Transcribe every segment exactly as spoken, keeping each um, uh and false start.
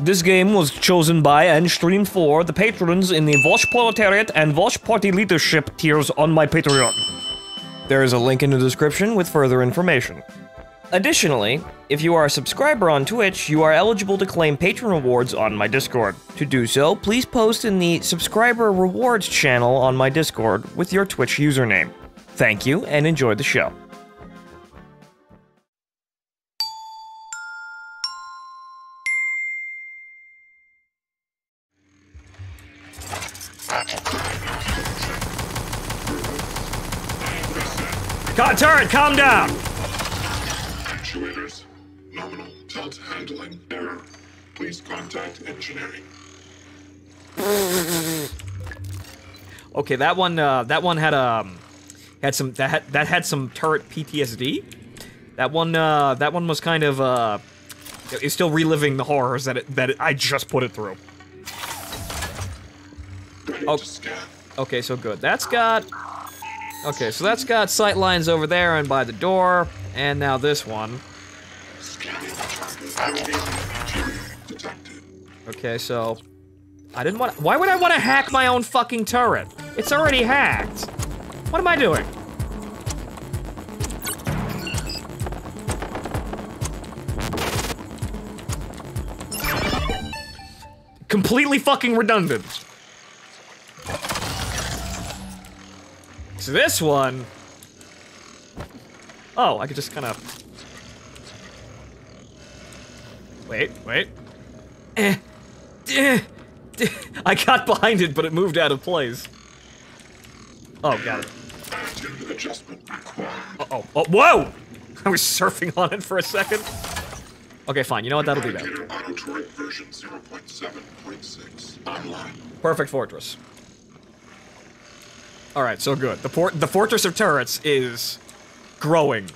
This game was chosen by and streamed for the patrons in the Welsh proletariat and Welsh party leadership tiers on my Patreon. There is a link in the description with further information. Additionally, if you are a subscriber on Twitch, you are eligible to claim patron rewards on my Discord. To do so, please post in the subscriber rewards channel on my Discord with your Twitch username. Thank you, and enjoy the show. God, turret, calm down! Actuators, nominal tilt handling error. Please contact engineering. Okay, that one, uh, that one had um, had some that had, that had some turret P T S D. That one, uh, that one was kind of uh, is still reliving the horrors that it, that it, I just put it through. Oh, okay, so good. That's got. Okay, so that's got sight lines over there and by the door, and now this one. Okay, so I didn't want. Why would I want to hack my own fucking turret? It's already hacked. What am I doing? Completely fucking redundant. So this one... Oh, I could just kind of... Wait, wait. Eh, eh, eh. I got behind it, but it moved out of place. Oh, got it. Uh-oh. Oh, whoa! I was surfing on it for a second. Okay, fine. You know what? That'll be better. Perfect fortress. All right, so good. The port, the fortress of turrets is growing.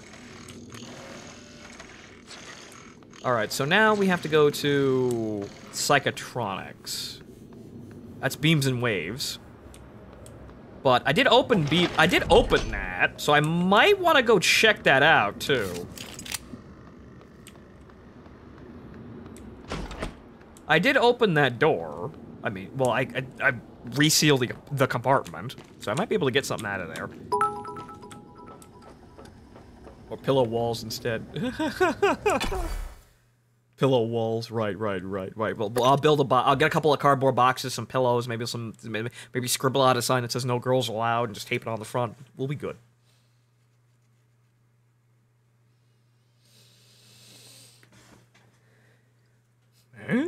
All right, so now we have to go to Psychotronics. That's beams and waves. But I did open be I did open that, so I might want to go check that out too. I did open that door. I mean, well, I I. I reseal the, the compartment, so I might be able to get something out of there. Or pillow walls instead. Pillow walls, right, right, right, right. Well, I'll build a bo- I'll get a couple of cardboard boxes, some pillows, maybe some, maybe, maybe scribble out a sign that says no girls allowed and just tape it on the front. We'll be good. Hmm?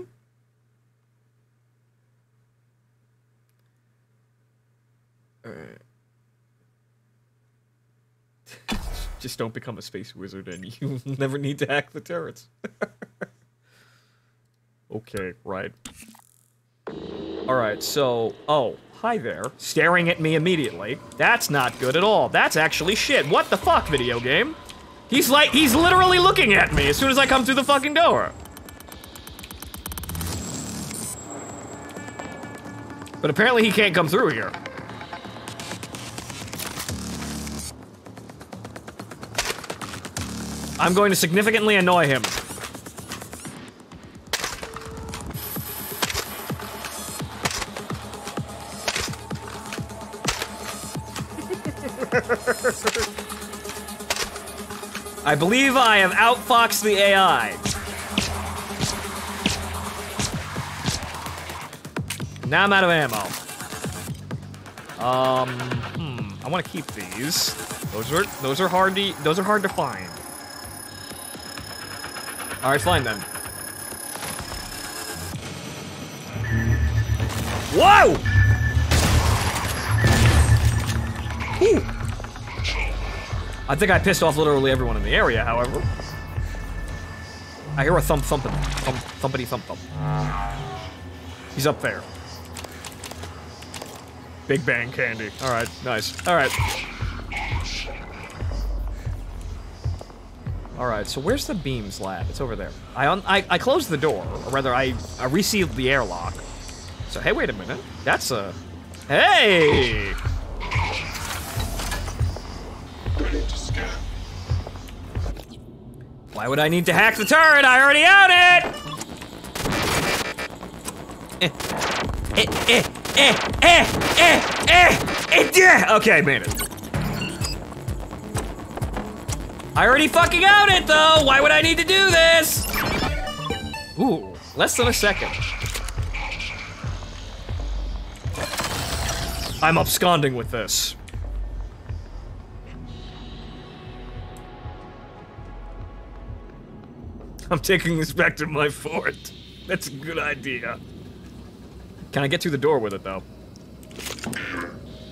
Just don't become a space wizard and you never need to hack the turrets. Okay, right. Alright, so... Oh, hi there. Staring at me immediately. That's not good at all. That's actually shit. What the fuck, video game? He's like... He's literally looking at me as soon as I come through the fucking door. But apparently he can't come through here. I'm going to significantly annoy him. I believe I have outfoxed the A I. Now I'm out of ammo. Um, hmm, I want to keep these. Those are those are hard to those are hard to find. All right, fine then. Whoa! Ooh. I think I pissed off literally everyone in the area, however. I hear a thump thumping. Thump, thumpity thump thump. He's up there. Big Bang Candy. All right, nice. All right. All right, so where's the beams lab? It's over there. I un I, I closed the door, or rather, I, I resealed the airlock. So, hey, wait a minute. That's a... Hey! Why would I need to hack the turret? I already own it! eh, eh, eh, eh, eh, eh, eh, eh, yeah! Okay, I made it. I already fucking owned it though. Why would I need to do this? Ooh, less than a second. I'm absconding with this. I'm taking this back to my fort. That's a good idea. Can I get through the door with it, though?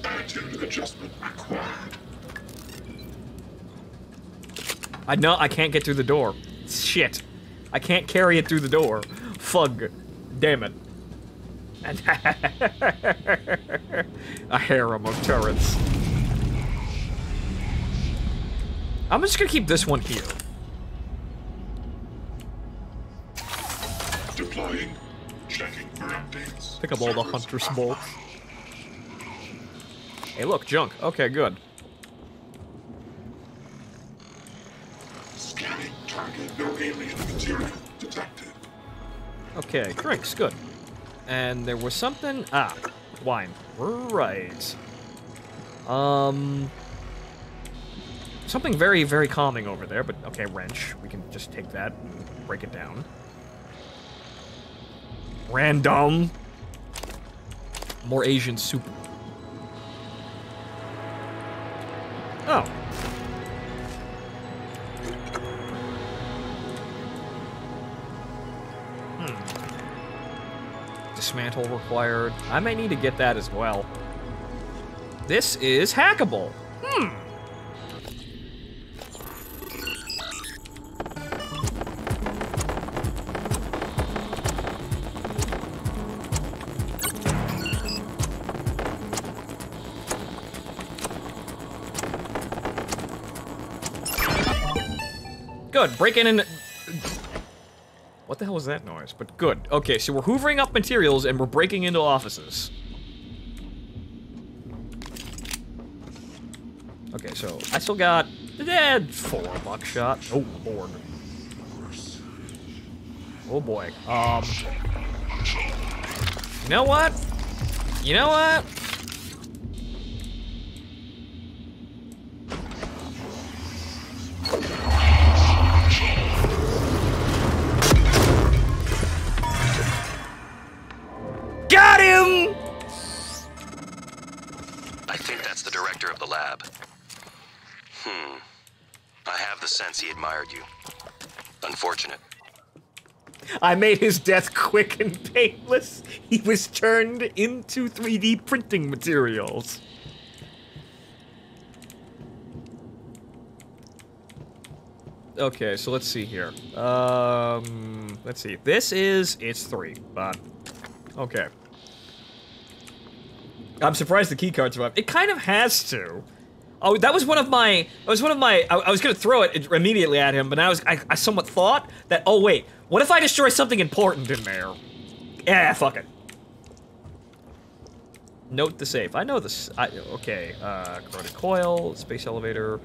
Attitude adjustment acquired. I know I can't get through the door. Shit. I can't carry it through the door. Fug. Damn it. And a harem of turrets. I'm just gonna keep this one here. Deploying. Checking for updates. Pick up all the hunter's bolts. Hey look, junk. Okay, good. Scanning target, no alien material detected. Okay, drinks, good. And there was something, ah, wine. Right. Um, something very, very calming over there, but okay, wrench. We can just take that and break it down. Random. More Asian soup. Oh. Hmm. Dismantle required. I may need to get that as well. This is hackable. Hmm. Good, break in and... What the hell was that noise? But good. Okay, so we're hoovering up materials and we're breaking into offices. Okay, so I still got... Eh, four buckshot. Oh, Lord. Oh, boy. Um... You know what? You know what? I made his death quick and painless. He was turned into three D printing materials. Okay, so let's see here. Um, let's see. This is, it's three, but, okay. I'm surprised the keycard survived. It kind of has to. Oh, that was one of my, that was one of my, I, I was gonna throw it immediately at him, but now I was, I, I somewhat thought that, oh wait, what if I destroy something important in there? Yeah, fuck it. Note the safe. I know this, I, okay, uh, corroded coil, space elevator,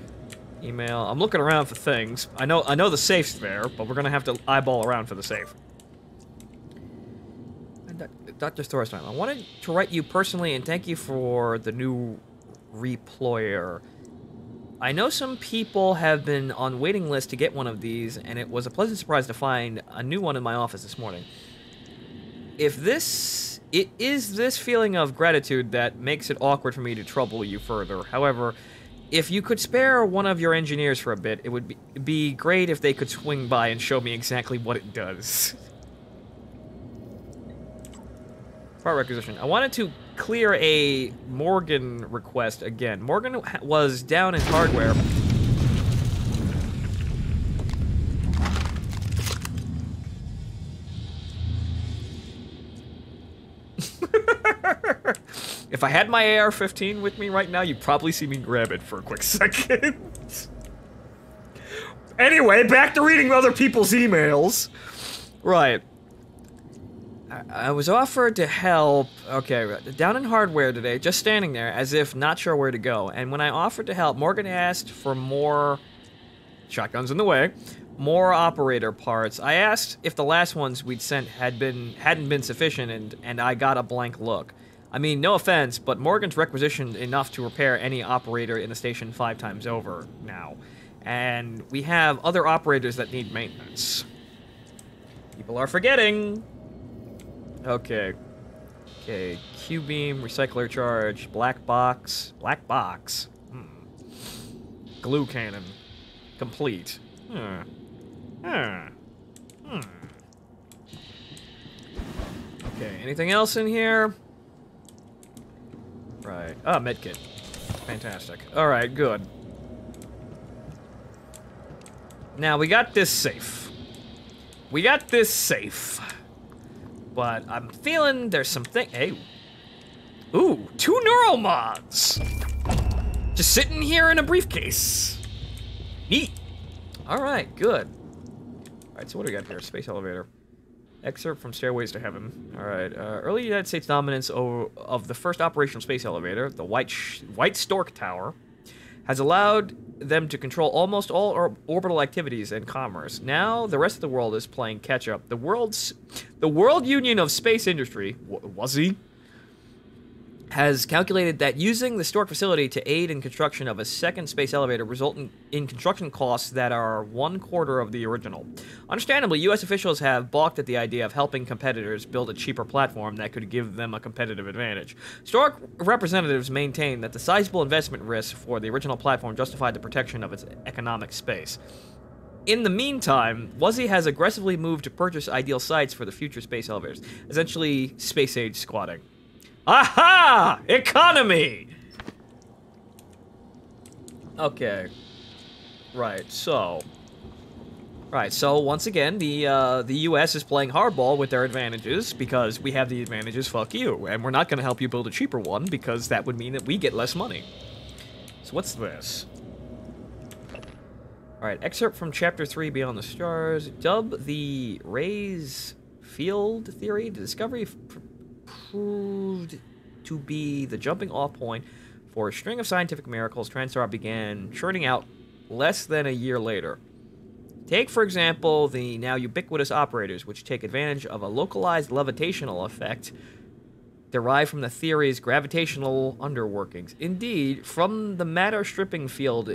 email. I'm looking around for things. I know, I know the safe's there, but we're gonna have to eyeball around for the safe. Doctor Thorisman, I wanted to write you personally and thank you for the new Reployer. I know some people have been on waiting lists to get one of these, and it was a pleasant surprise to find a new one in my office this morning. If this... It is this feeling of gratitude that makes it awkward for me to trouble you further. However, if you could spare one of your engineers for a bit, it would be, be great if they could swing by and show me exactly what it does. Part requisition. I wanted to clear a Morgan request again. Morgan was down in hardware. If I had my A R fifteen with me right now, you'd probably see me grab it for a quick second. Anyway, back to reading other people's emails. Right. I was offered to help, okay, down in hardware today, just standing there as if not sure where to go. And when I offered to help, Morgan asked for more, shotguns in the way, more operator parts. I asked if the last ones we'd sent had been hadn't been sufficient, and and I got a blank look. I mean, no offense, but Morgan's requisitioned enough to repair any operator in the station five times over now, and we have other operators that need maintenance. People are forgetting. Okay. Okay, Q beam, recycler charge, black box, black box. Hmm. Glue cannon, complete. Hmm. Hmm. Hmm. Okay, anything else in here? Right. Ah, medkit. Fantastic. All right, good. Now we got this safe. We got this safe. But I'm feeling there's some thing. Hey. Ooh, two neural mods. Just sitting here in a briefcase. Neat. All right, good. All right, so what do we got here? Space elevator. Excerpt from Stairways to Heaven. All right. Uh, early United States dominance over, of the first operational space elevator, the White Sh White Stork Tower, has allowed them to control almost all or orbital activities and commerce. Now the rest of the world is playing catch up. The world's, the World Union of Space Industry, Wuzzy, has calculated that using the Stork facility to aid in construction of a second space elevator result in, in construction costs that are one quarter of the original. Understandably, U S officials have balked at the idea of helping competitors build a cheaper platform that could give them a competitive advantage. Stork representatives maintain that the sizable investment risk for the original platform justified the protection of its economic space. In the meantime, Wuzzy has aggressively moved to purchase ideal sites for the future space elevators, essentially space-age squatting. Aha! Economy! Okay. Right, so... Right, so once again, the uh, the U S is playing hardball with their advantages, because we have the advantages, fuck you. And we're not going to help you build a cheaper one, because that would mean that we get less money. So what's this? Alright, excerpt from Chapter three, Beyond the Stars. Dub the Ray's Field Theory, the discovery... proved to be the jumping-off point for a string of scientific miracles Transar began churning out less than a year later. Take, for example, the now ubiquitous operators, which take advantage of a localized levitational effect derived from the theory's gravitational underworkings. Indeed, from the matter-stripping field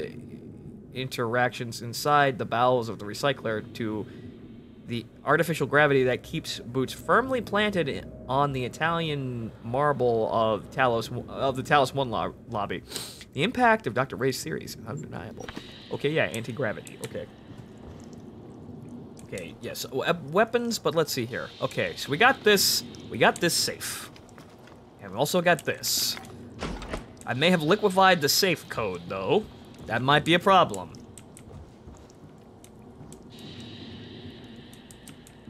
interactions inside the bowels of the recycler to the artificial gravity that keeps boots firmly planted on the Italian marble of Talos of the Talos One lo lobby. The impact of Doctor Ray's theory is undeniable. Okay, yeah, anti-gravity. Okay. Okay, yes, we weapons. But let's see here. Okay, so we got this. We got this safe, and we also got this. I may have liquefied the safe code though. That might be a problem.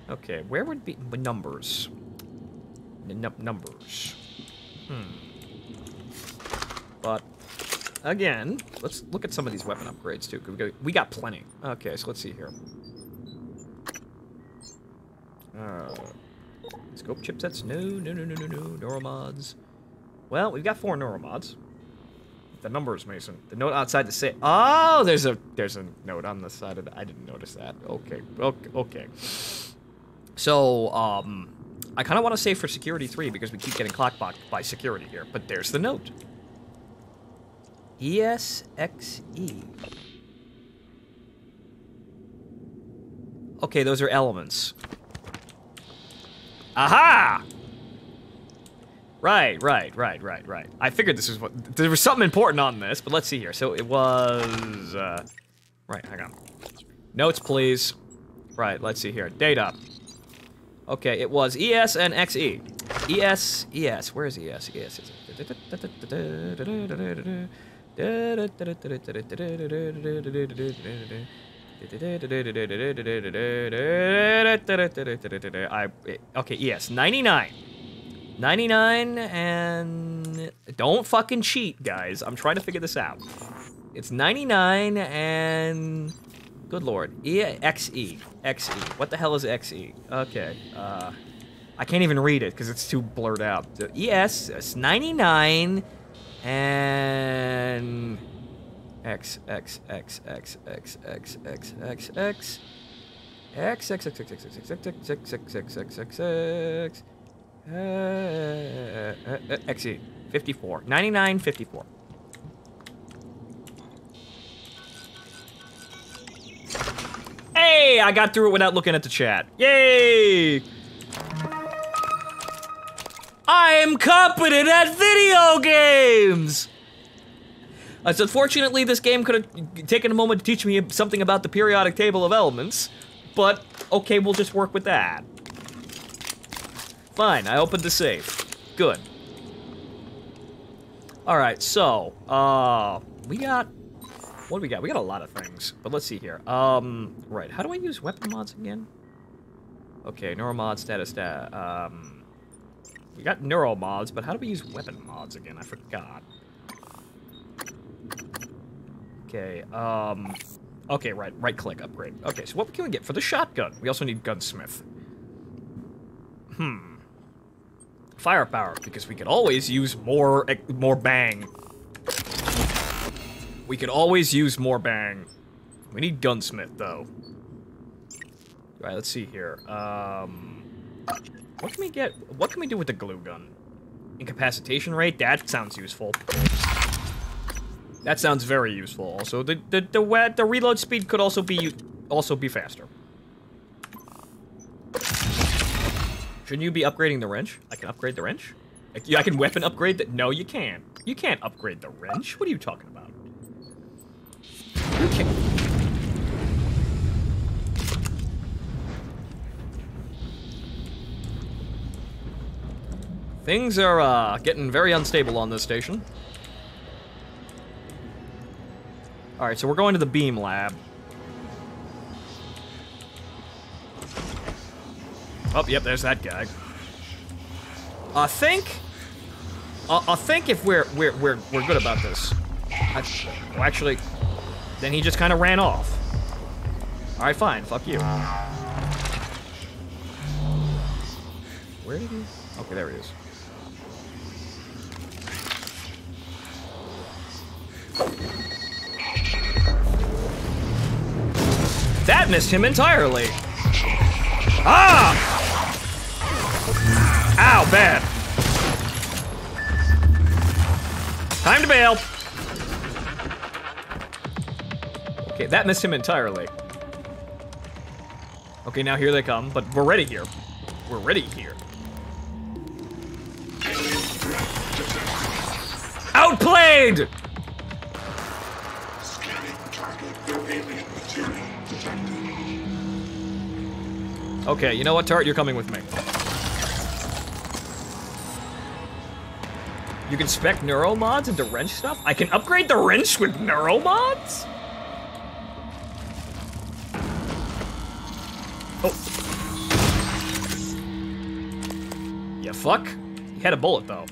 Okay, where would be numbers? N numbers. Hmm. But again, let's look at some of these weapon upgrades too. We got, we got plenty. Okay, so let's see here. Uh, scope chipsets? No, no, no, no, no, no. Neuromods. Well, we've got four neuromods. The numbers, Mason. The note outside the safe. Oh, there's a there's a note on the side of the. I didn't notice that. Okay, okay, okay. So, um, I kind of want to save for Security three because we keep getting clockboxed by security here, but there's the note. E S X E. Okay, those are elements. Aha! Right, right, right, right, right. I figured this was what- there was something important on this, but let's see here. So it was, uh, right, hang on. Notes, please. Right, let's see here. Data. Okay, it was E S and X E. E S, E S. Where is E S? E S is... I, okay, E S. ninety-nine. ninety-nine and... Don't fucking cheat, guys. I'm trying to figure this out. It's ninety-nine and... Good lord. E X E. X E. What the hell is X E? Okay. Uh, I can't even read it because it's too blurred out. So E S, it's ninety-nine, and... X, X, X, X, X, X, X, X, X, X, X, X, X, X, X, X, X, X, X, X, X, X, X, X, fifty-four. ninety-nine, fifty-four. Hey, I got through it without looking at the chat. Yay! I'm competent at video games! Uh, so fortunately, this game could have taken a moment to teach me something about the periodic table of elements, but okay, we'll just work with that. Fine, I opened the safe. Good. All right, so, uh, we got, what do we got? We got a lot of things, but let's see here. Um, right, how do I use weapon mods again? Okay, neuromod, status, stat, um, we got neuromods, but how do we use weapon mods again? I forgot. Okay, um, okay, right, right-click, upgrade. Okay, so what can we get for the shotgun? We also need gunsmith. Hmm. Firepower, because we could always use more, more bang. We could always use more bang. We need gunsmith, though. All right, let's see here. Um, what can we get, what can we do with the glue gun? Incapacitation rate? That sounds useful. That sounds very useful. Also, the the the, wet, the reload speed could also be also be faster. Shouldn't you be upgrading the wrench? I can upgrade the wrench. I, I can weapon upgrade that. No, you can't. You can't upgrade the wrench. What are you talking about? You can't. Things are uh, getting very unstable on this station. All right, so we're going to the beam lab. Oh, yep, there's that guy. I think, I, I think if we're we're we're we're good about this. I, well, actually, then he just kind of ran off. All right, fine. Fuck you. Where did he? Okay, there he is. That missed him entirely. Ah! Ow, bad. Time to bail. Okay, that missed him entirely. Okay, now here they come, but we're ready here. We're ready here. Outplayed! Okay, you know what, turret? You're coming with me. You can spec neuromods into wrench stuff? I can upgrade the wrench with neuromods? Oh. Yeah, fuck. He had a bullet, though.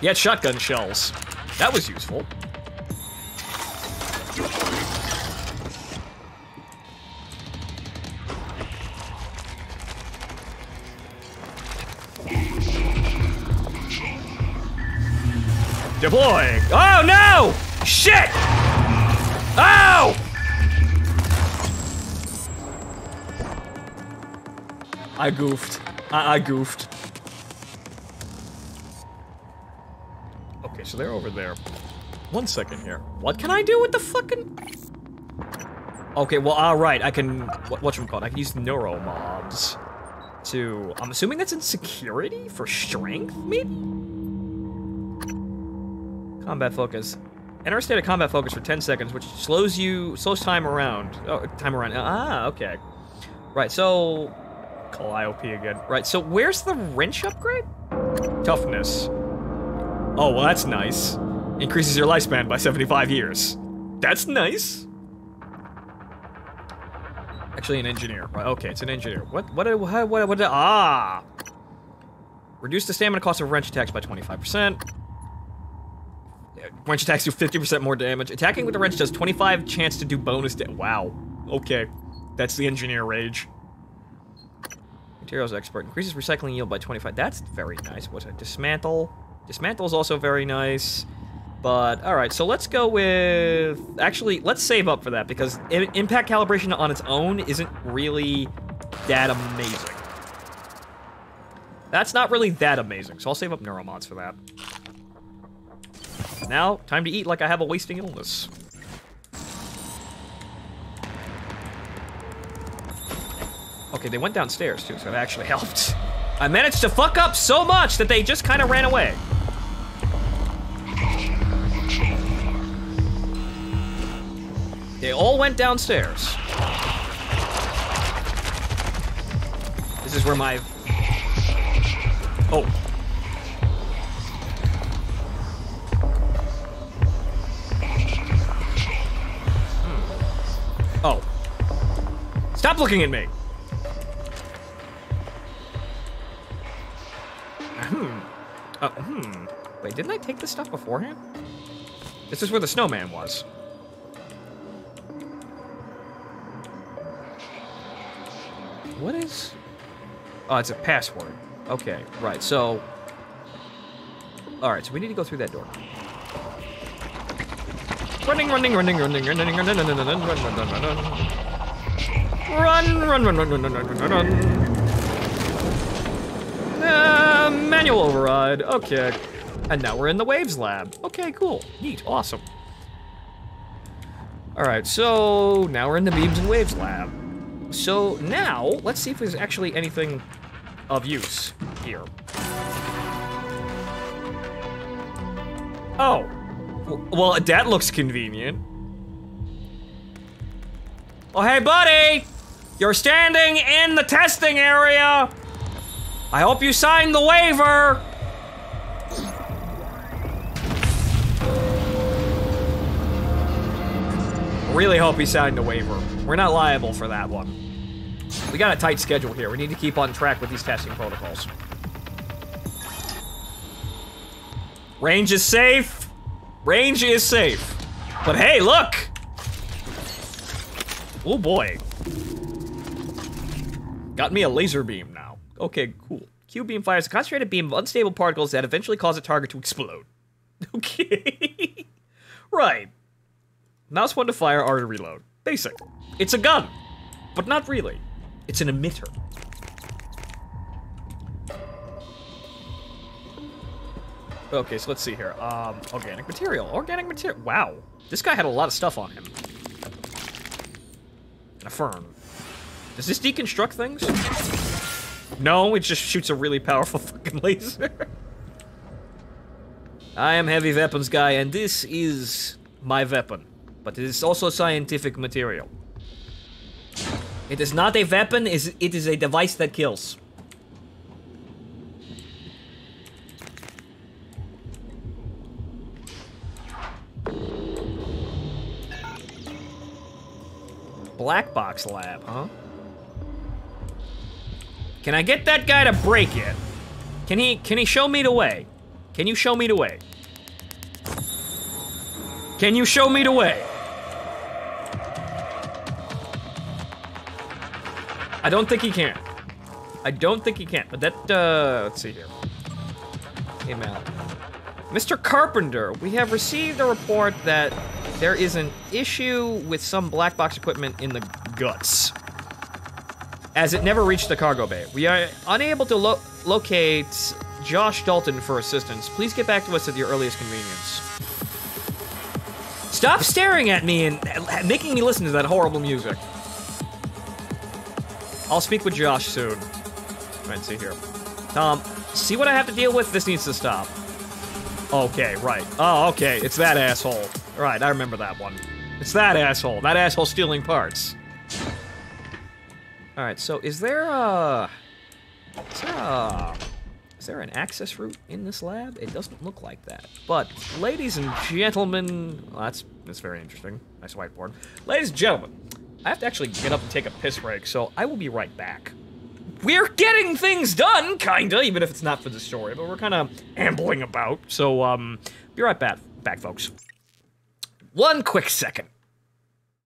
He had shotgun shells. That was useful. Deploying. Oh no! Shit! Ow! I goofed. I, I goofed. Okay, so they're over there. One second here. What can I do with the fucking? Okay, well, alright, I can. What, whatchamacallit? I can use neuromobs to. I'm assuming that's in security for strength, maybe? Combat focus. Enter a state of combat focus for ten seconds, which slows you, slows time around. Oh, time around. Ah, okay. Right, so, call I O P again. Right, so where's the wrench upgrade? Toughness. Oh, well, that's nice. Increases your lifespan by seventy-five years. That's nice. Actually, an engineer. Right, okay, it's an engineer. What, what, what, what, what, ah. Reduce the stamina cost of wrench attacks by twenty-five percent. Wrench attacks do fifty percent more damage. Attacking with the wrench does twenty-five chance to do bonus damage. Wow. Okay. That's the engineer rage. Materials expert. Increases recycling yield by twenty-five. That's very nice. What's that? Dismantle. Dismantle is also very nice. But, alright, so let's go with... Actually, let's save up for that, because impact calibration on its own isn't really that amazing. That's not really that amazing, so I'll save up neuromods for that. Now, time to eat like I have a wasting illness. Okay, they went downstairs, too, so that actually helped. I managed to fuck up so much that they just kind of ran away. They all went downstairs. This is where my... Oh. Hmm. Oh. Stop looking at me! Hmm. Uh, hmm. Wait, didn't I take this stuff beforehand? This is where the snowman was. What is... Oh, it's a password. Okay, right, so... Alright, so we need to go through that door. Running, running, running, running, running, running, running, running, running, running, running, running, run, run, run, run, run, run, run, run, run. Uh, manual override, okay. And now we're in the waves lab. Okay, cool, neat, awesome. Alright, so now we're in the beams and waves lab. So now, let's see if there's actually anything of use here. Oh, well, that looks convenient. Oh, hey, buddy! You're standing in the testing area! I hope you signed the waiver! Really hope he signed the waiver. We're not liable for that one. We got a tight schedule here. We need to keep on track with these testing protocols. Range is safe. Range is safe. But hey, look! Oh boy. Got me a laser beam now. Okay, cool. Q beam fires a concentrated beam of unstable particles that eventually cause a target to explode. Okay. Right. Mouse one to fire, R to reload. Basic. It's a gun, but not really. It's an emitter. Okay, so let's see here. Um, organic material, organic material. Wow, this guy had a lot of stuff on him. And a fern. Does this deconstruct things? No, it just shoots a really powerful fucking laser. I am heavy weapons guy, and this is my weapon. But it is also scientific material. It is not a weapon, it is a device that kills. Black box lab, huh? Can I get that guy to break it? Can he, can he show me the way? Can you show me the way? Can you show me the way? I don't think he can. I don't think he can, but that, uh, let's see here. Email. Mister Carpenter, we have received a report that there is an issue with some black box equipment in the guts, as it never reached the cargo bay. We are unable to lo- locate Josh Dalton for assistance. Please get back to us at your earliest convenience. Stop staring at me and making me listen to that horrible music. I'll speak with Josh soon. Let's see here. Tom, see what I have to deal with? This needs to stop. Okay, right. Oh, okay, it's that asshole. Right, I remember that one. It's that asshole. That asshole stealing parts. All right, so is there a... Is there a... Is there an access route in this lab? It doesn't look like that. But, ladies and gentlemen... Well, that's, that's very interesting. Nice whiteboard. Ladies and gentlemen, I have to actually get up and take a piss break, so I will be right back. We're getting things done, kinda, even if it's not for the story, but we're kinda ambling about. So, um, be right back, back, folks. One quick second.